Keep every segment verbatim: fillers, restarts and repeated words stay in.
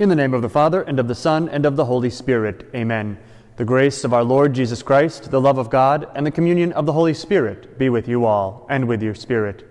In the name of the Father, and of the Son, and of the Holy Spirit. Amen. The grace of our Lord Jesus Christ, the love of God, and the communion of the Holy Spirit be with you all, and with your spirit.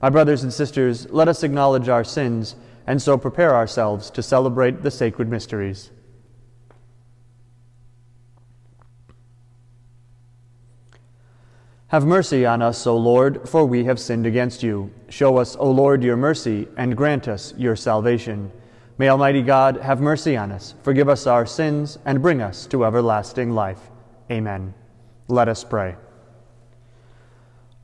My brothers and sisters, let us acknowledge our sins, and so prepare ourselves to celebrate the sacred mysteries. Have mercy on us, O Lord, for we have sinned against you. Show us, O Lord, your mercy, and grant us your salvation. May Almighty God have mercy on us, forgive us our sins, and bring us to everlasting life. Amen. Let us pray.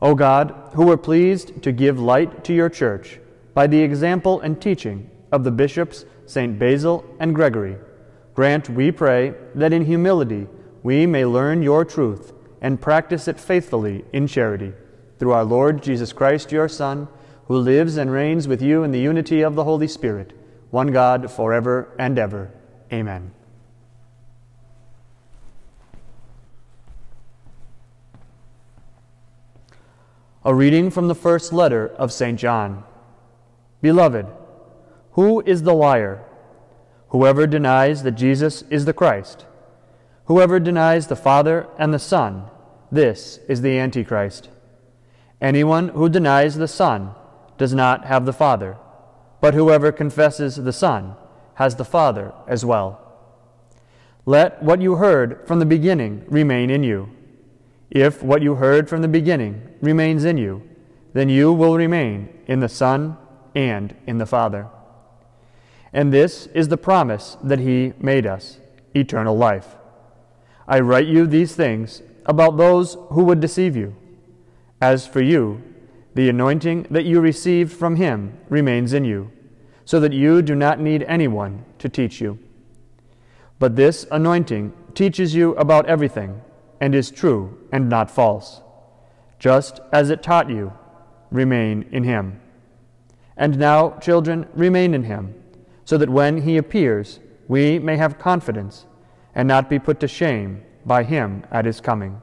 O God, who were pleased to give light to your Church by the example and teaching of the bishops Saint Basil and Gregory, grant, we pray, that in humility we may learn your truth and practice it faithfully in charity. Through our Lord Jesus Christ, your Son, who lives and reigns with you in the unity of the Holy Spirit, one God, forever and ever. Amen. A reading from the first letter of Saint John. Beloved, who is the liar? Whoever denies that Jesus is the Christ. Whoever denies the Father and the Son, this is the Antichrist. Anyone who denies the Son does not have the Father. But whoever confesses the Son has the Father as well. Let what you heard from the beginning remain in you. If what you heard from the beginning remains in you, then you will remain in the Son and in the Father. And this is the promise that he made us, eternal life. I write you these things about those who would deceive you. As for you, the anointing that you received from him remains in you, so that you do not need anyone to teach you. But this anointing teaches you about everything, and is true and not false. Just as it taught you, remain in him. And now, children, remain in him, so that when he appears, we may have confidence and not be put to shame by him at his coming.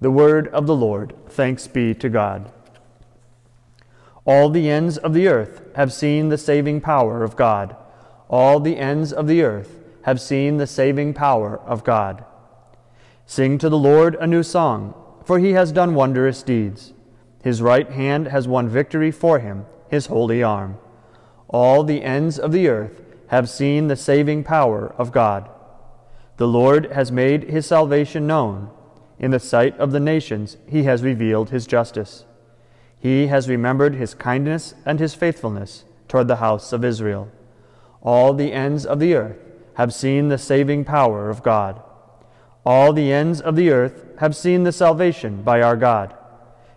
The word of the Lord. Thanks be to God. All the ends of the earth have seen the saving power of God. All the ends of the earth have seen the saving power of God. Sing to the Lord a new song, for he has done wondrous deeds. His right hand has won victory for him, his holy arm. All the ends of the earth have seen the saving power of God. The Lord has made his salvation known. In the sight of the nations he has revealed his justice. He has remembered his kindness and his faithfulness toward the house of Israel. All the ends of the earth have seen the saving power of God. All the ends of the earth have seen the salvation by our God.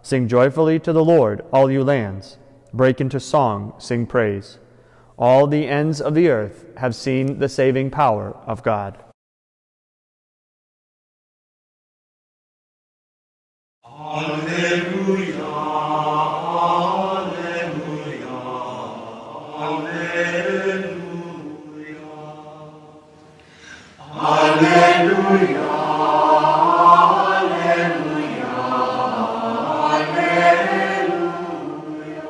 Sing joyfully to the Lord, all you lands. Break into song, sing praise. All the ends of the earth have seen the saving power of God. Alleluia. Alleluia, alleluia,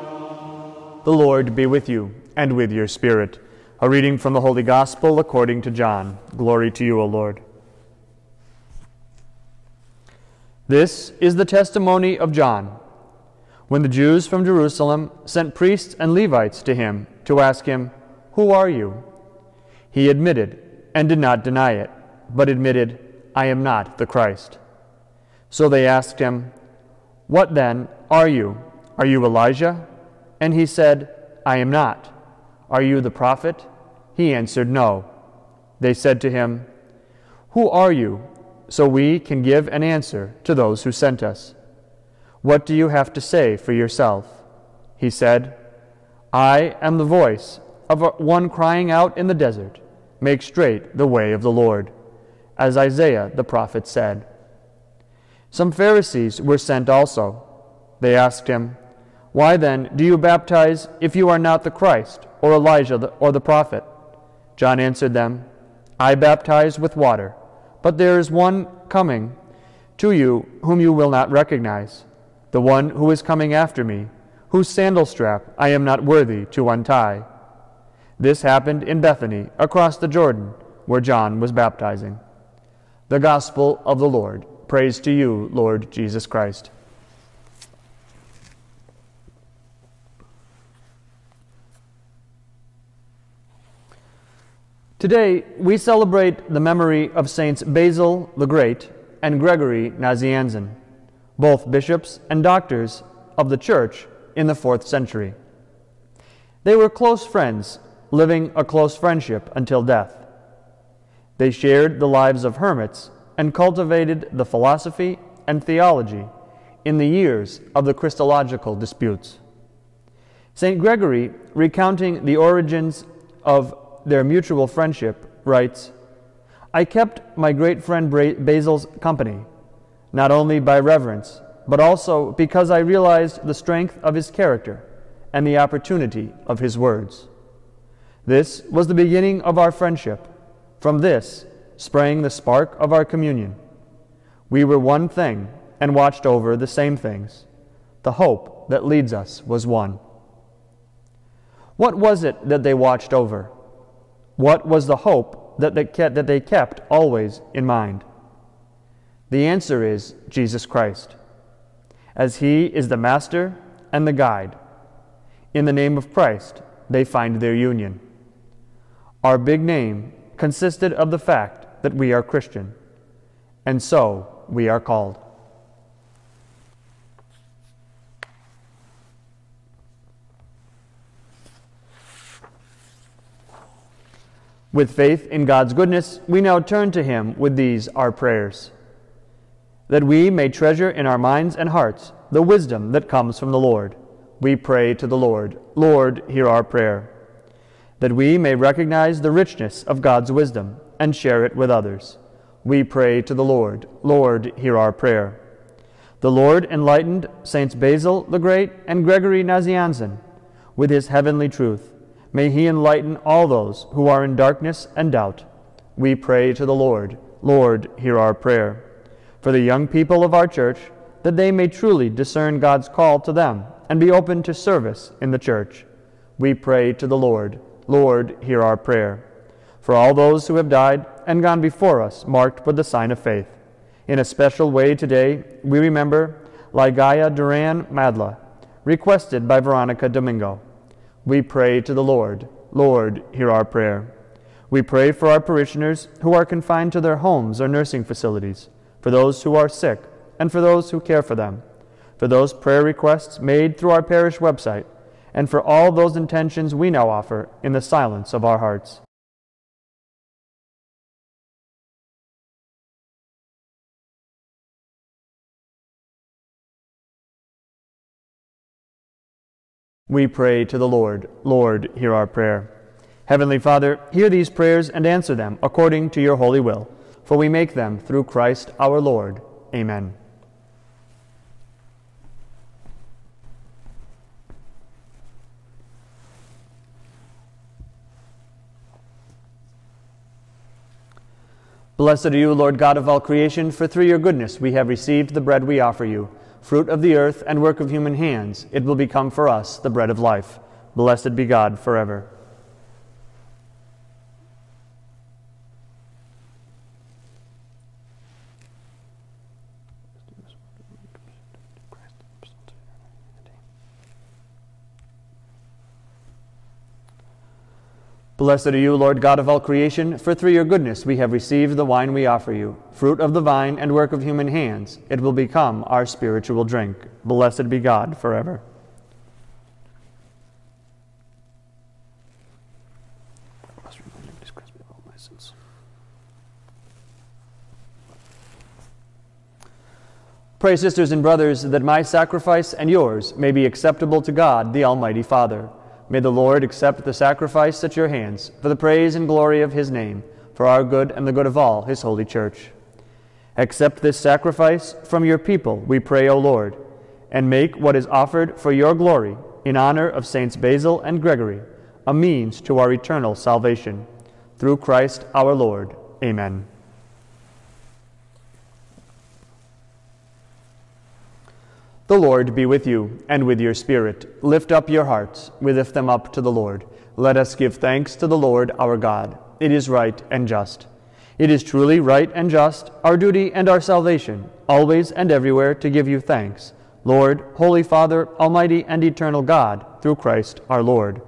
alleluia. The Lord be with you, and with your spirit. A reading from the Holy Gospel according to John. Glory to you, O Lord. This is the testimony of John. When the Jews from Jerusalem sent priests and Levites to him to ask him, "Who are you?" He admitted and did not deny it, but admitted, "I am not the Christ." So they asked him, "What then are you? Are you Elijah?" And he said, "I am not." "Are you the prophet?" He answered, "No." They said to him, "Who are you, so we can give an answer to those who sent us? What do you have to say for yourself?" he said, I am the voice of one crying out in the desert, make straight the way of the Lord, as Isaiah the prophet said. Some Pharisees were sent also. They asked him, Why then do you baptize if you are not the Christ, or Elijah, or the prophet? John answered them, I baptize with water, but there is one coming to you whom you will not recognize, the one who is coming after me, whose sandal strap I am not worthy to untie. This happened in Bethany, across the Jordan, where John was baptizing. The Gospel of the Lord. Praise to you, Lord Jesus Christ. Today, we celebrate the memory of Saints Basil the Great and Gregory Nazianzen, both bishops and doctors of the Church in the fourth century. They were close friends, living a close friendship until death. They shared the lives of hermits and cultivated the philosophy and theology in the years of the Christological disputes. Saint Gregory, recounting the origins of their mutual friendship, writes, I kept my great friend Basil's company, not only by reverence, but also because I realized the strength of his character and the opportunity of his words. This was the beginning of our friendship. From this sprang the spark of our communion. We were one thing and watched over the same things. The hope that leads us was one. What was it that they watched over? What was the hope that they kept, that they kept always in mind? The answer is Jesus Christ, as He is the Master and the Guide. In the name of Christ, they find their union. Our big name consisted of the fact that we are Christian, and so we are called. With faith in God's goodness, we now turn to Him with these our prayers, that we may treasure in our minds and hearts the wisdom that comes from the Lord. We pray to the Lord. Lord, hear our prayer. That we may recognize the richness of God's wisdom and share it with others. We pray to the Lord. Lord, hear our prayer. The Lord enlightened Saints Basil the Great and Gregory Nazianzen with His heavenly truth. May He enlighten all those who are in darkness and doubt. We pray to the Lord. Lord, hear our prayer. For the young people of our church, that they may truly discern God's call to them and be open to service in the church. We pray to the Lord. Lord, hear our prayer. For all those who have died and gone before us, marked with the sign of faith. In a special way today, we remember Ligaya Duran Madla, requested by Veronica Domingo. We pray to the Lord. Lord, hear our prayer. We pray for our parishioners who are confined to their homes or nursing facilities, for those who are sick, and for those who care for them, for those prayer requests made through our parish website, and for all those intentions we now offer in the silence of our hearts. We pray to the Lord. Lord, hear our prayer. Heavenly Father, hear these prayers and answer them according to your holy will, for we make them through Christ our Lord. Amen. Blessed are you, Lord God of all creation, for through your goodness we have received the bread we offer you. Fruit of the earth and work of human hands, it will become for us the bread of life. Blessed be God forever. Blessed are you, Lord God of all creation, for through your goodness we have received the wine we offer you, fruit of the vine and work of human hands. It will become our spiritual drink. Blessed be God forever. Pray, sisters and brothers, that my sacrifice and yours may be acceptable to God, the Almighty Father. May the Lord accept the sacrifice at your hands for the praise and glory of his name, for our good and the good of all his holy church. Accept this sacrifice from your people, we pray, O Lord, and make what is offered for your glory in honor of Saints Basil and Gregory, a means to our eternal salvation. Through Christ our Lord. Amen. The Lord be with you, and with your spirit. Lift up your hearts, we lift them up to the Lord. Let us give thanks to the Lord our God. It is right and just. It is truly right and just, our duty and our salvation, always and everywhere to give you thanks, Lord, Holy Father, Almighty and Eternal God, through Christ our Lord.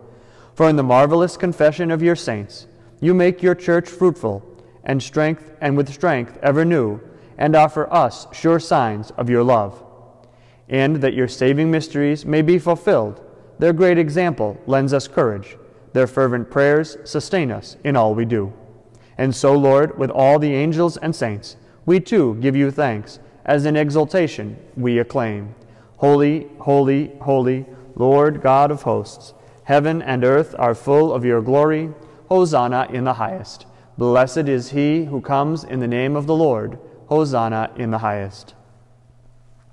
For in the marvelous confession of your saints, you make your church fruitful, and strength and with strength ever new, and offer us sure signs of your love. And that your saving mysteries may be fulfilled, their great example lends us courage, their fervent prayers sustain us in all we do. And so, Lord, with all the angels and saints, we too give you thanks, as in exultation we acclaim. Holy, holy, holy, Lord God of hosts, heaven and earth are full of your glory. Hosanna in the highest. Blessed is he who comes in the name of the Lord. Hosanna in the highest.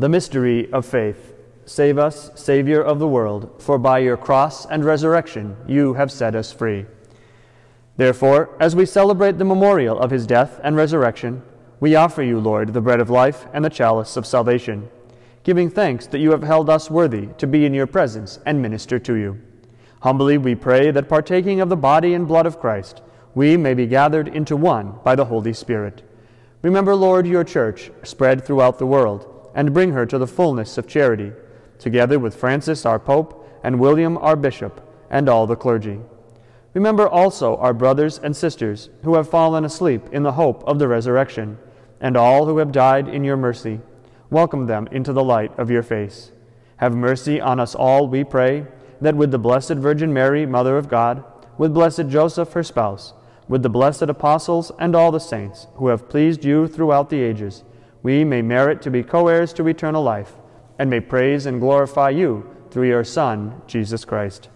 The mystery of faith. Save us, Savior of the world, for by your cross and resurrection you have set us free. Therefore, as we celebrate the memorial of his death and resurrection, we offer you, Lord, the bread of life and the chalice of salvation, giving thanks that you have held us worthy to be in your presence and minister to you. Humbly we pray that partaking of the body and blood of Christ, we may be gathered into one by the Holy Spirit. Remember, Lord, your church spread throughout the world, and bring her to the fullness of charity, together with Francis our Pope and William our Bishop and all the clergy. Remember also our brothers and sisters who have fallen asleep in the hope of the resurrection, and all who have died in your mercy. Welcome them into the light of your face. Have mercy on us all, we pray, that with the Blessed Virgin Mary, Mother of God, with Blessed Joseph, her spouse, with the blessed apostles and all the saints who have pleased you throughout the ages, we may merit to be co-heirs to eternal life, and may praise and glorify you through your Son, Jesus Christ.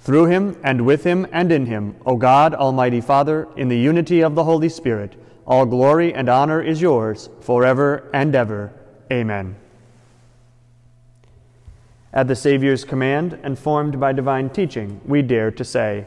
Through him, and with him, and in him, O God, Almighty Father, in the unity of the Holy Spirit, all glory and honor is yours, forever and ever. Amen. At the Savior's command, and formed by divine teaching, we dare to say,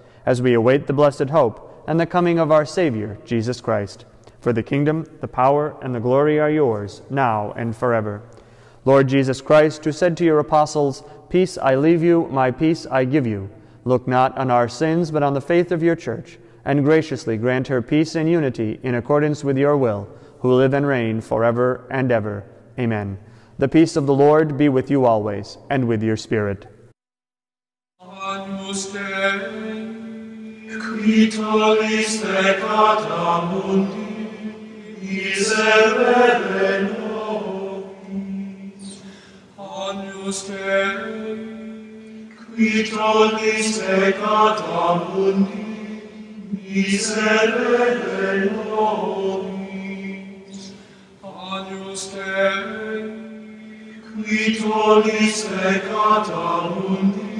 as we await the blessed hope and the coming of our Savior, Jesus Christ. For the kingdom, the power, and the glory are yours, now and forever. Lord Jesus Christ, who said to your apostles, Peace I leave you, my peace I give you, look not on our sins, but on the faith of your church, and graciously grant her peace and unity in accordance with your will, who live and reign forever and ever. Amen. The peace of the Lord be with you always, and with your spirit. Agnus Dei, quitoris peccata mundi, miserere nobis. Agnus Dei, quitoris peccata mundi, miserere nobis. Agnus Dei, quitoris peccata mundi,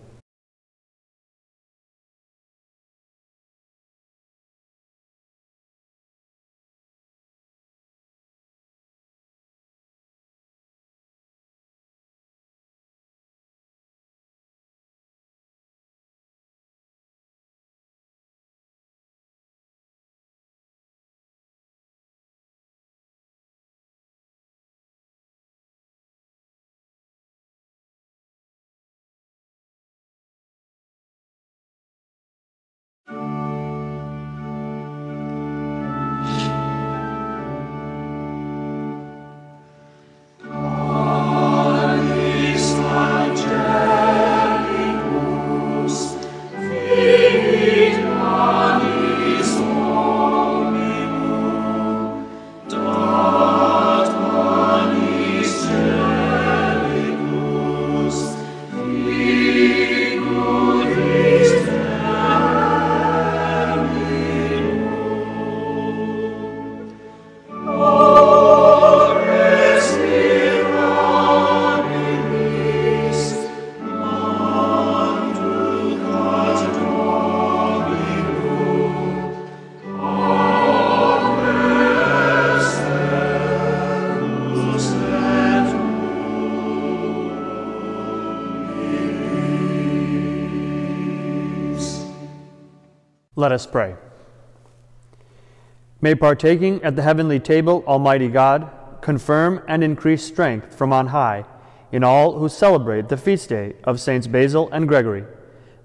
Let us pray. May partaking at the heavenly table, Almighty God, confirm and increase strength from on high in all who celebrate the feast day of Saints Basil and Gregory,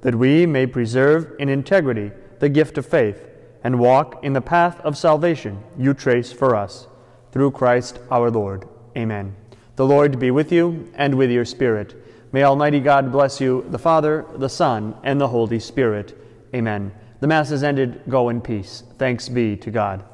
that we may preserve in integrity the gift of faith and walk in the path of salvation you trace for us. Through Christ our Lord. Amen. The Lord be with you and with your spirit. May Almighty God bless you, the Father, the Son, and the Holy Spirit. Amen. The Mass is ended. Go in peace. Thanks be to God.